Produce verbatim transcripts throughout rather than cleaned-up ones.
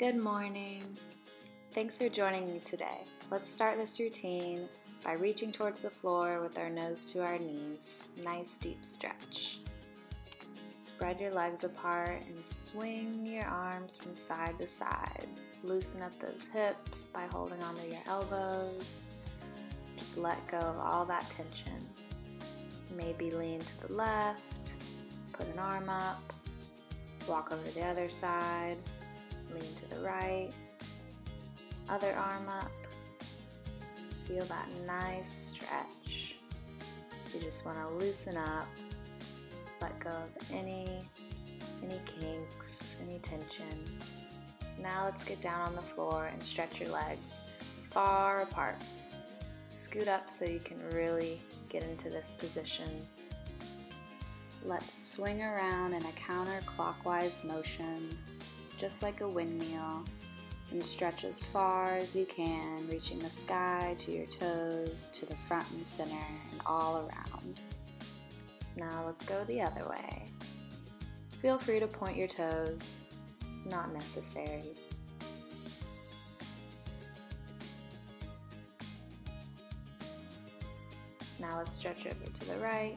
Good morning. Thanks for joining me today. Let's start this routine by reaching towards the floor with our nose to our knees. Nice deep stretch. Spread your legs apart and swing your arms from side to side. Loosen up those hips by holding onto your elbows. Just let go of all that tension. Maybe lean to the left, put an arm up, walk over to the other side, lean to the right, other arm up. Feel that nice stretch. You just want to loosen up, let go of any, any kinks, any tension. Now let's get down on the floor and stretch your legs far apart. Scoot up so you can really get into this position. Let's swing around in a counterclockwise motion, just like a windmill, and stretch as far as you can, reaching the sky to your toes, to the front and center, and all around. Now let's go the other way. Feel free to point your toes. It's not necessary. Now let's stretch over to the right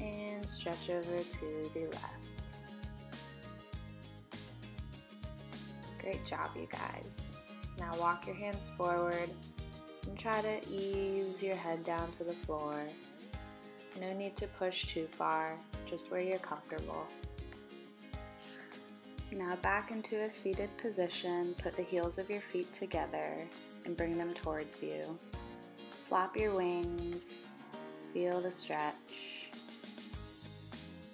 and stretch over to the left. Great job, you guys. Now walk your hands forward and try to ease your head down to the floor. No need to push too far, just where you're comfortable. Now back into a seated position, put the heels of your feet together and bring them towards you. Flap your wings, feel the stretch,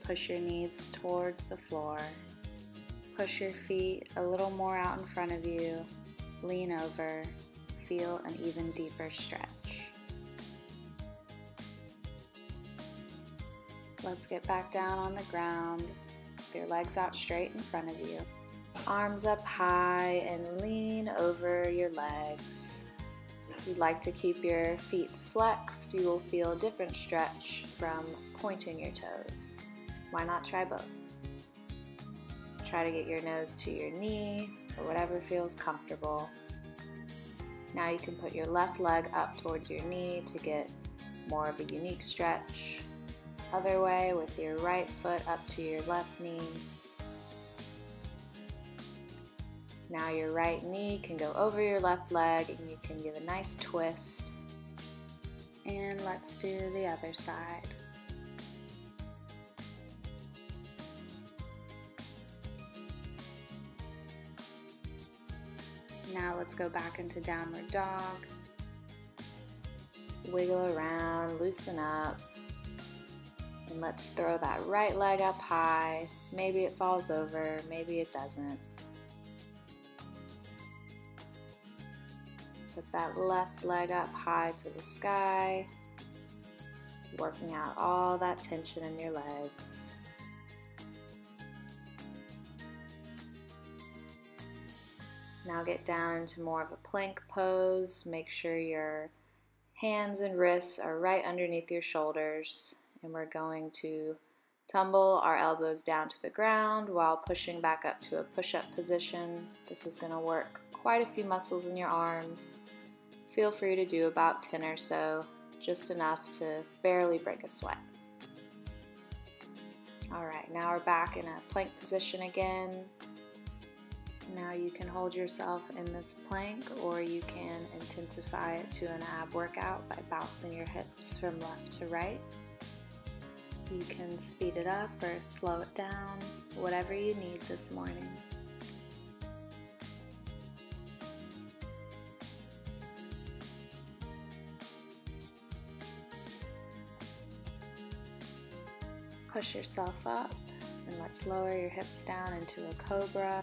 push your knees towards the floor, push your feet a little more out in front of you, lean over, feel an even deeper stretch. Let's get back down on the ground with your legs out straight in front of you. Arms up high and lean over your legs. If you'd like to keep your feet flexed, you will feel a different stretch from pointing your toes. Why not try both? Try to get your nose to your knee or whatever feels comfortable. Now you can put your left leg up towards your knee to get more of a unique stretch. Other way with your right foot up to your left knee. Now your right knee can go over your left leg and you can give a nice twist. And let's do the other side. Now let's go back into downward dog. Wiggle around, loosen up. And let's throw that right leg up high. Maybe it falls over, maybe it doesn't. Put that left leg up high to the sky, working out all that tension in your legs. Now get down into more of a plank pose. Make sure your hands and wrists are right underneath your shoulders. And we're going to tumble our elbows down to the ground while pushing back up to a push-up position. This is going to work quite a few muscles in your arms. Feel free to do about ten or so, just enough to barely break a sweat. All right, now we're back in a plank position again. Now you can hold yourself in this plank or you can intensify it to an ab workout by bouncing your hips from left to right. You can speed it up or slow it down, whatever you need this morning. Push yourself up and let's lower your hips down into a cobra.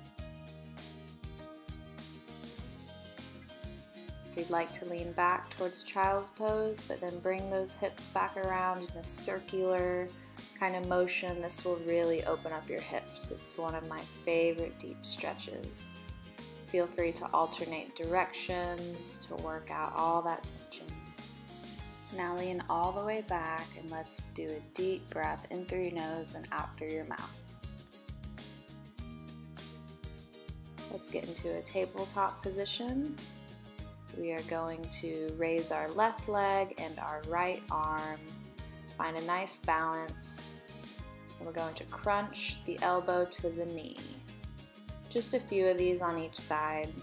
If you'd like to lean back towards child's pose, but then bring those hips back around in a circular kind of motion, this will really open up your hips. It's one of my favorite deep stretches. Feel free to alternate directions to work out all that tension. Now lean all the way back and let's do a deep breath in through your nose and out through your mouth. Let's get into a tabletop position. We are going to raise our left leg and our right arm. Find a nice balance. And we're going to crunch the elbow to the knee. Just a few of these on each side.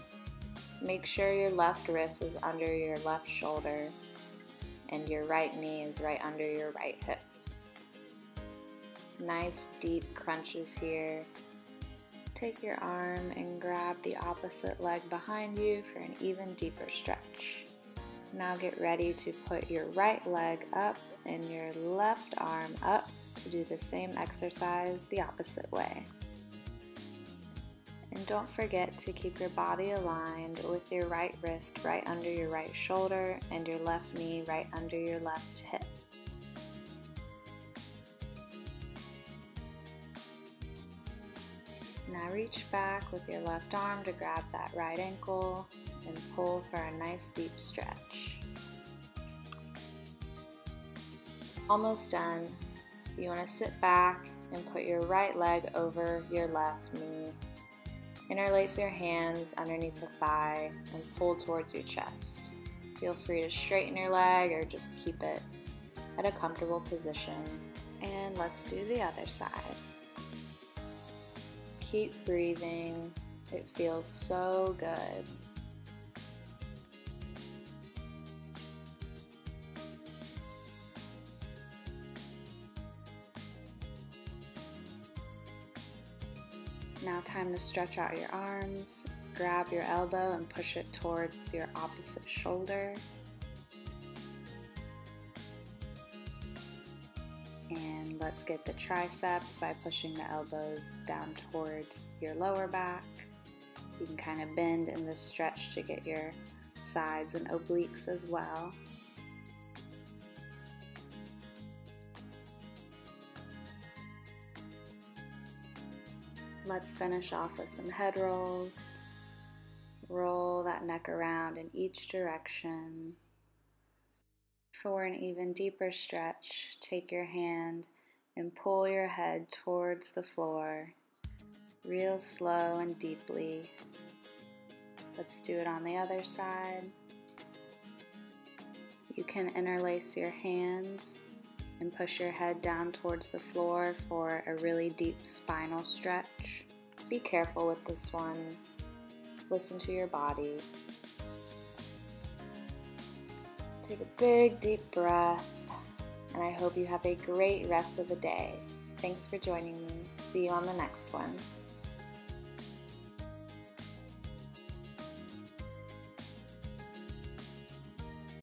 Make sure your left wrist is under your left shoulder and your right knee is right under your right hip. Nice deep crunches here. Take your arm and grab the opposite leg behind you for an even deeper stretch. Now get ready to put your right leg up and your left arm up to do the same exercise the opposite way. And don't forget to keep your body aligned with your right wrist right under your right shoulder and your left knee right under your left hip. Now reach back with your left arm to grab that right ankle and pull for a nice deep stretch. Almost done. You want to sit back and put your right leg over your left knee. Interlace your hands underneath the thigh and pull towards your chest. Feel free to straighten your leg or just keep it at a comfortable position. And let's do the other side. Keep breathing. It feels so good. Now time to stretch out your arms. Grab your elbow and push it towards your opposite shoulder. And let's get the triceps by pushing the elbows down towards your lower back. You can kind of bend in this stretch to get your sides and obliques as well. Let's finish off with some head rolls. Roll that neck around in each direction. For an even deeper stretch, take your hand and pull your head towards the floor, real slow and deeply. Let's do it on the other side. You can interlace your hands and push your head down towards the floor for a really deep spinal stretch. Be careful with this one. Listen to your body. Take a big, deep breath, and I hope you have a great rest of the day. Thanks for joining me. See you on the next one.